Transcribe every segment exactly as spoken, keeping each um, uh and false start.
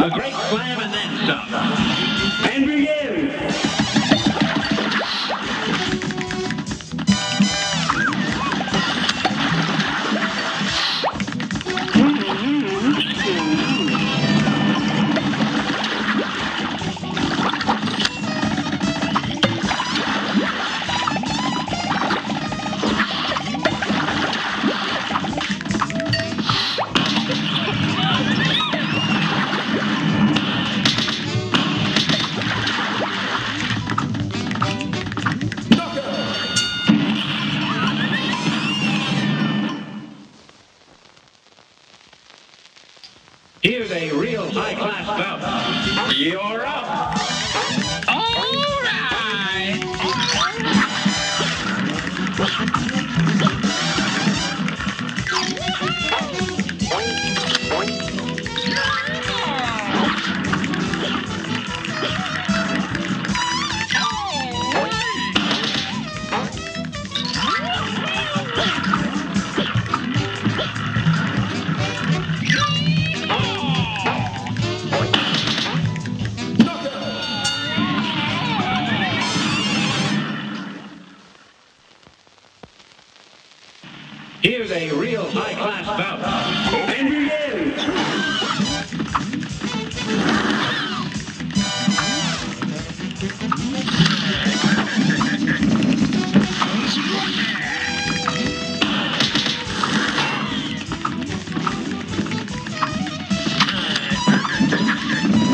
A great slam and then some. And begin! Here's a real high-class bout. You're up. All right. Here's a real high-class bout. And begin!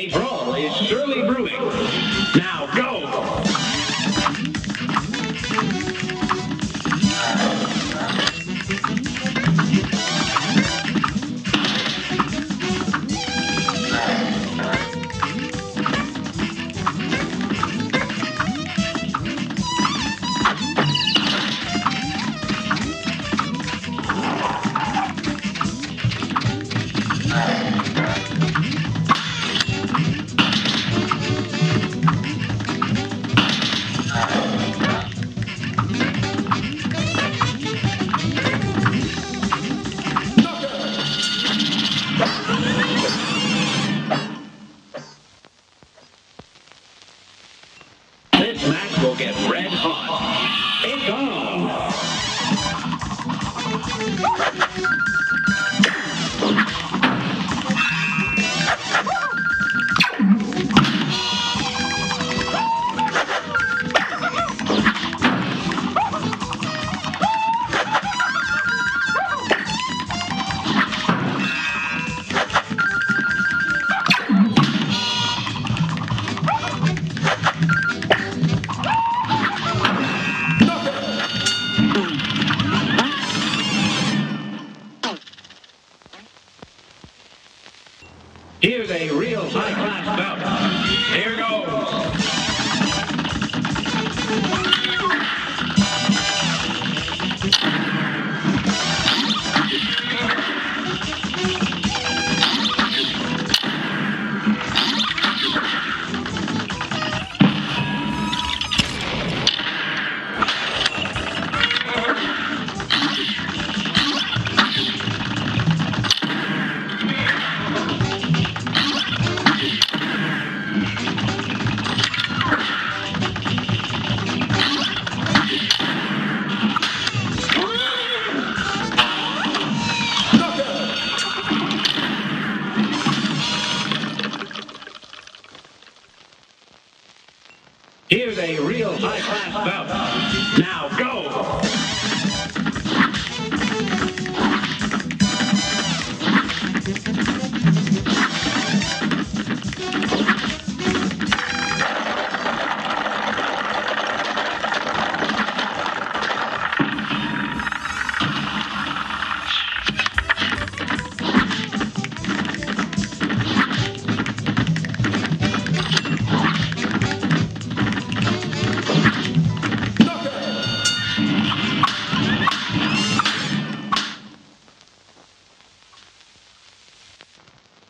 A brawl is surely brewing. Now go! This match will get red hot. It's on. Here's a real high-class bout. Here goes. Here's a real high-class bout. Now go!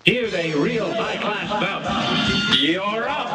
Here's a real high-class bout. You're up.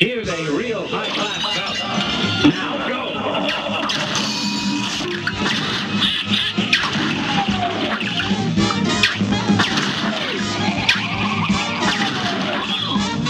Here's a real high-class bout. Now go!